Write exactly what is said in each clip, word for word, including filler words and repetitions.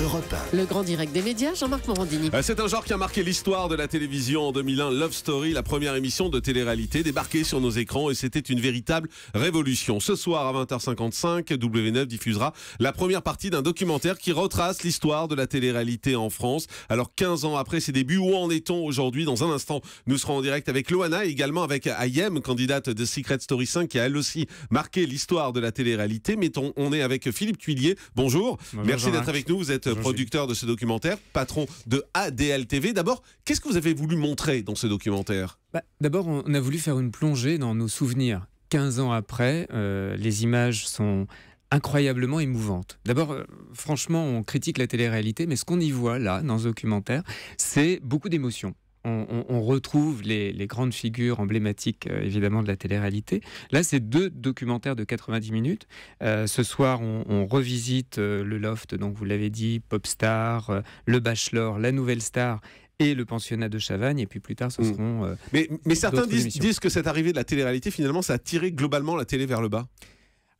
Europe un. Le grand direct des médias, Jean-Marc Morandini. C'est un genre qui a marqué l'histoire de la télévision en deux mille un. Love Story, la première émission de télé-réalité, débarquée sur nos écrans, et c'était une véritable révolution. Ce soir à vingt heures cinquante-cinq, W neuf diffusera la première partie d'un documentaire qui retrace l'histoire de la télé-réalité en France. Alors quinze ans après ses débuts, où en est-on aujourd'hui? Dans un instant, nous serons en direct avec Loana et également avec Ayem, candidate de Secret Story cinq, qui a elle aussi marqué l'histoire de la télé-réalité. Mais on, on est avec Philippe Thuillier. Bonjour. Bonjour. Merci d'être avec nous. Vous êtes Bonjour. producteur de ce documentaire, patron de A D L T V. D'abord, qu'est-ce que vous avez voulu montrer dans ce documentaire? Bah, d'abord, on a voulu faire une plongée dans nos souvenirs. quinze ans après, euh, les images sont incroyablement émouvante. D'abord, franchement, on critique la télé-réalité, mais ce qu'on y voit là, dans ce documentaire, c'est beaucoup d'émotions. On, on, on retrouve les, les grandes figures emblématiques, euh, évidemment, de la télé-réalité. Là, c'est deux documentaires de quatre-vingt-dix minutes. Euh, ce soir, on, on revisite euh, le Loft, donc vous l'avez dit, Popstar, euh, Le Bachelor, La Nouvelle Star, et le pensionnat de Chavagne, et puis plus tard, ce seront... Euh, mais mais certains disent, disent que cette arrivée de la télé-réalité, finalement, ça a tiré globalement la télé vers le bas.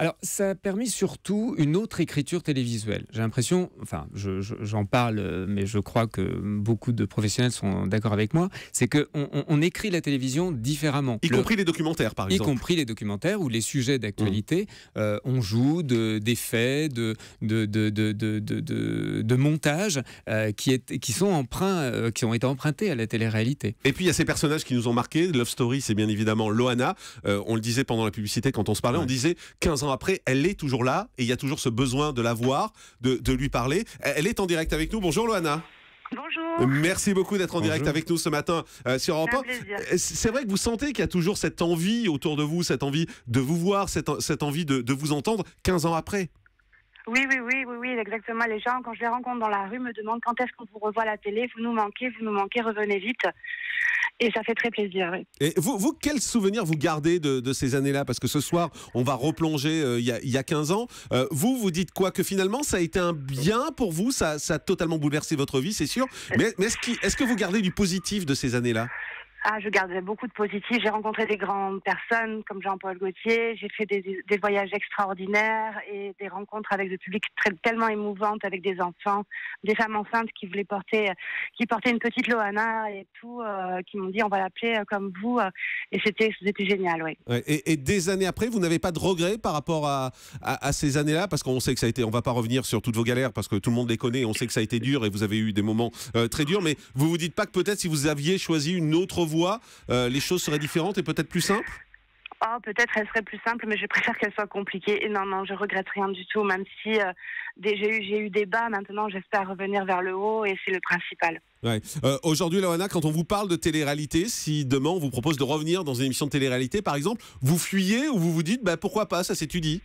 Alors, ça a permis surtout une autre écriture télévisuelle. J'ai l'impression, enfin, je, je, j'en parle, mais je crois que beaucoup de professionnels sont d'accord avec moi, c'est qu'on on, on écrit la télévision différemment. Y le, compris les documentaires, par exemple. Y compris les documentaires où les sujets d'actualité, mmh. euh, on joue de, des faits, de, de, de, de, de, de, de montages euh, qui, est, qui, sont emprunts, euh, qui ont été empruntés à la télé-réalité. Et puis, il y a ces personnages qui nous ont marqués. Love Story, c'est bien évidemment Loana. Euh, on le disait pendant la publicité, quand on se parlait, ouais. on disait quinze ans après, elle est toujours là et il y a toujours ce besoin de la voir, de, de lui parler. Elle est en direct avec nous. Bonjour Loana. Bonjour. Merci beaucoup d'être en Bonjour. direct avec nous ce matin euh, sur Europe un. C'est vrai que vous sentez qu'il y a toujours cette envie autour de vous, cette envie de vous voir, cette, cette envie de, de vous entendre quinze ans après. Oui, oui, oui, oui, oui, exactement. Les gens, quand je les rencontre dans la rue, me demandent quand est-ce qu'on vous revoit à la télé, vous nous manquez, vous nous manquez, revenez vite. Et ça fait très plaisir, oui. Et vous, vous quels souvenirs vous gardez de, de ces années-là? Parce que ce soir, on va replonger euh, il, y a, il y a quinze ans. Euh, vous, vous dites quoi? Que finalement, ça a été un bien pour vous, ça, ça a totalement bouleversé votre vie, c'est sûr. Mais, mais est-ce, qui, est-ce que vous gardez du positif de ces années-là? Ah, je garde beaucoup de positifs. J'ai rencontré des grandes personnes comme Jean-Paul Gauthier. J'ai fait des, des voyages extraordinaires et des rencontres avec des publics très, tellement émouvantes, avec des enfants, des femmes enceintes qui voulaient porter, qui portaient une petite Loana et tout, euh, qui m'ont dit on va l'appeler comme vous. Et c'était, c'était génial, oui. Ouais, et, et des années après, vous n'avez pas de regrets par rapport à, à, à ces années-là, parce qu'on sait que ça a été. On ne va pas revenir sur toutes vos galères parce que tout le monde les connaît. On sait que ça a été dur et vous avez eu des moments euh, très durs. Mais vous vous dites pas que peut-être si vous aviez choisi une autre voie, euh, les choses seraient différentes et peut-être plus simples? Oh, peut-être elle serait plus simple, mais je préfère qu'elle soit compliquée. Et non, non, je regrette rien du tout, même si euh, des, j'ai, eu, j'ai eu des bas. Maintenant, j'espère revenir vers le haut et c'est le principal. Ouais. Euh, aujourd'hui, Loana, quand on vous parle de télé-réalité, si demain on vous propose de revenir dans une émission de télé-réalité, par exemple, vous fuyez ou vous vous dites bah, pourquoi pas, ça s'étudie?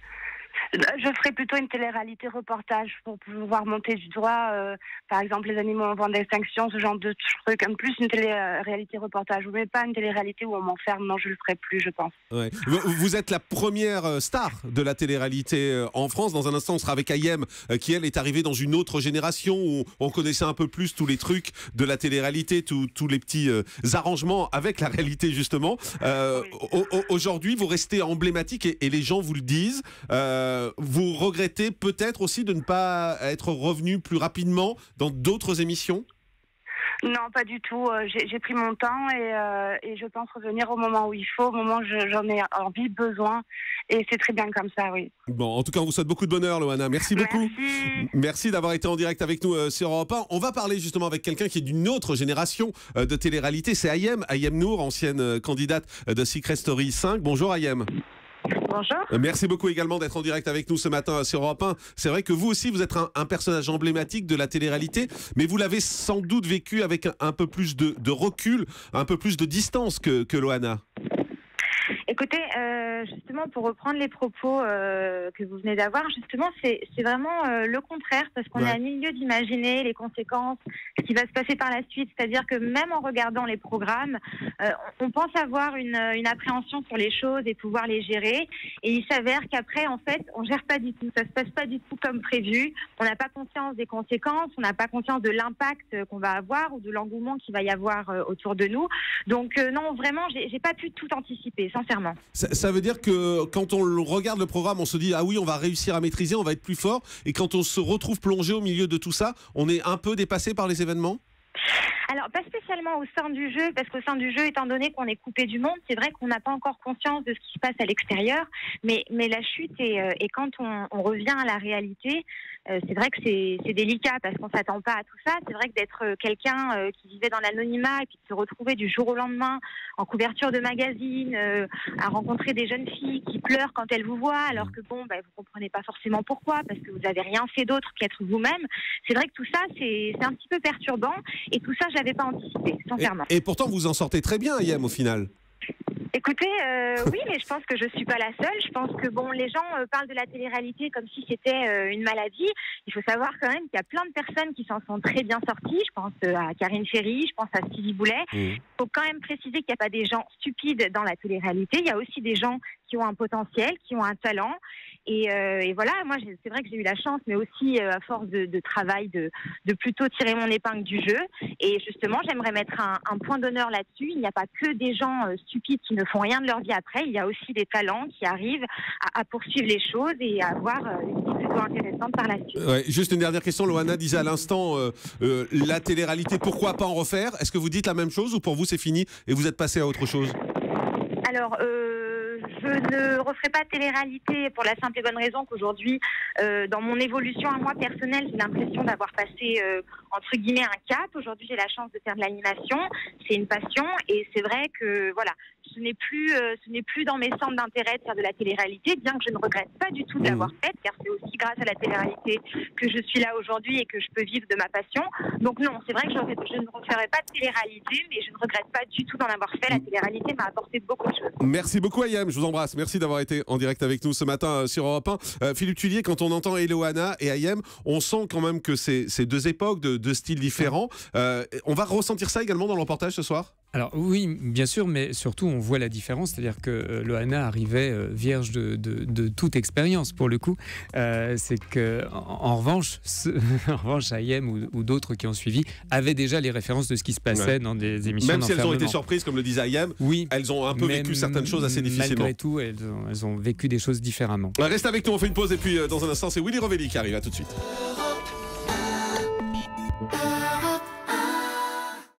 Je ferai plutôt une télé-réalité reportage pour pouvoir monter du doigt, euh, par exemple, les animaux en voie d'extinction, ce genre de trucs. En plus, une télé-réalité reportage, mais pas une télé-réalité où on m'enferme. Non, je ne le ferai plus, je pense. Ouais. Vous, vous êtes la première star de la télé-réalité en France. Dans un instant, on sera avec Ayem, qui, elle, est arrivée dans une autre génération où on connaissait un peu plus tous les trucs de la télé-réalité, tous, tous les petits euh, arrangements avec la réalité, justement. Euh, oui. Aujourd'hui, vous restez emblématique et, et les gens vous le disent. Euh, Vous regrettez peut-être aussi de ne pas être revenu plus rapidement dans d'autres émissions? Non, pas du tout. J'ai, j'ai pris mon temps et, euh, et je pense revenir au moment où il faut, au moment où j'en ai envie, besoin. Et c'est très bien comme ça, oui. Bon, en tout cas, on vous souhaite beaucoup de bonheur, Loana. Merci beaucoup. Merci, Merci d'avoir été en direct avec nous euh, sur Europe un. On va parler justement avec quelqu'un qui est d'une autre génération euh, de télé-réalité. C'est Ayem, Ayem Nour, ancienne euh, candidate de Secret Story cinq. Bonjour Ayem. Bonjour. Merci beaucoup également d'être en direct avec nous ce matin sur Europe un. C'est vrai que vous aussi, vous êtes un, un personnage emblématique de la télé-réalité, mais vous l'avez sans doute vécu avec un, un peu plus de, de recul, un peu plus de distance que, que Loana. Écoutez, euh, justement, pour reprendre les propos euh, que vous venez d'avoir, justement, c'est, c'est vraiment euh, le contraire, parce qu'on ouais. est à mille lieues d'imaginer les conséquences, ce qui va se passer par la suite. C'est-à-dire que même en regardant les programmes, euh, on pense avoir une, une appréhension sur les choses et pouvoir les gérer. Et il s'avère qu'après, en fait, on ne gère pas du tout. Ça ne se passe pas du tout comme prévu. On n'a pas conscience des conséquences, on n'a pas conscience de l'impact qu'on va avoir ou de l'engouement qu'il va y avoir euh, autour de nous. Donc, euh, non, vraiment, j'ai, j'ai pas pu tout anticiper, sincèrement. Ça, ça veut dire C'est-à-dire que quand on regarde le programme, on se dit ah oui, on va réussir à maîtriser, on va être plus fort, et quand on se retrouve plongé au milieu de tout ça, on est un peu dépassé par les événements ? Alors, pas spécialement au sein du jeu, parce qu'au sein du jeu, étant donné qu'on est coupé du monde, c'est vrai qu'on n'a pas encore conscience de ce qui se passe à l'extérieur, mais, mais la chute et, et quand on, on revient à la réalité, euh, c'est vrai que c'est, c'est délicat parce qu'on ne s'attend pas à tout ça. C'est vrai que d'être quelqu'un euh, qui vivait dans l'anonymat et puis de se retrouver du jour au lendemain en couverture de magazine, euh, à rencontrer des jeunes filles qui pleurent quand elles vous voient, alors que bon, bah, vous ne comprenez pas forcément pourquoi, parce que vous n'avez rien fait d'autre qu'être vous-même. C'est vrai que tout ça, c'est, c'est un petit peu perturbant, et tout ça, je l'avais pas anticipé, sincèrement. Et, et pourtant, vous en sortez très bien, Ayem, au final. Écoutez, euh, oui, mais je pense que je suis pas la seule. Je pense que bon, les gens euh, parlent de la télé-réalité comme si c'était euh, une maladie. Il faut savoir quand même qu'il y a plein de personnes qui s'en sont très bien sorties. Je pense euh, à Karine Ferry, je pense à Sylvie Boulet. Mmh. Il faut quand même préciser qu'il n'y a pas des gens stupides dans la télé-réalité. Il y a aussi des gens qui ont un potentiel, qui ont un talent. Et, euh, et voilà, moi, c'est vrai que j'ai eu la chance, mais aussi euh, à force de, de travail, de, de plutôt tirer mon épingle du jeu. Et justement, j'aimerais mettre un, un point d'honneur là-dessus. Il n'y a pas que des gens euh, stupides qui ne font rien de leur vie après. Il y a aussi des talents qui arrivent à, à poursuivre les choses et à avoir une vie plutôt intéressante par la suite. Ouais, juste une dernière question. Loana disait à l'instant, euh, euh, la télé-réalité, pourquoi pas en refaire? Est-ce que vous dites la même chose ou pour vous, c'est fini et vous êtes passé à autre chose? Alors, euh... je ne referai pas de télé-réalité pour la simple et bonne raison qu'aujourd'hui, euh, dans mon évolution à moi personnelle, j'ai l'impression d'avoir passé, euh, entre guillemets, un cap. Aujourd'hui, j'ai la chance de faire de l'animation. C'est une passion et c'est vrai que, voilà, ce n'est plus, euh, ce n'est plus dans mes centres d'intérêt de faire de la télé-réalité, bien que je ne regrette pas du tout de l'avoir faite, car c'est aussi grâce à la télé-réalité que je suis là aujourd'hui et que je peux vivre de ma passion. Donc non, c'est vrai que je, je ne referai pas de télé-réalité, mais je ne regrette pas du tout d'en avoir fait. La télé-réalité m'a apporté beaucoup de choses. Merci beaucoup, Ayem. Je vous embrasse. Merci d'avoir été en direct avec nous ce matin sur Europe un. Euh, Philippe Thuillier, quand on entend Eloana et Ayem, on sent quand même que c'est deux époques, de, de styles différents. Euh, on va ressentir ça également dans le reportage ce soir ? Alors oui, bien sûr, mais surtout on voit la différence, c'est-à-dire que euh, Loana arrivait euh, vierge de, de, de toute expérience pour le coup. Euh, c'est que en, en revanche, ce, en revanche, Ayem ou, ou d'autres qui ont suivi avaient déjà les références de ce qui se passait, ouais, dans des émissions. Même si elles ont été surprises, comme le disait Ayem, oui, elles ont un peu vécu certaines choses assez difficilement. Malgré tout, elles ont, elles ont vécu des choses différemment. Reste avec nous, on fait une pause et puis euh, dans un instant, c'est Willy Rovelli qui arrive. À tout de suite.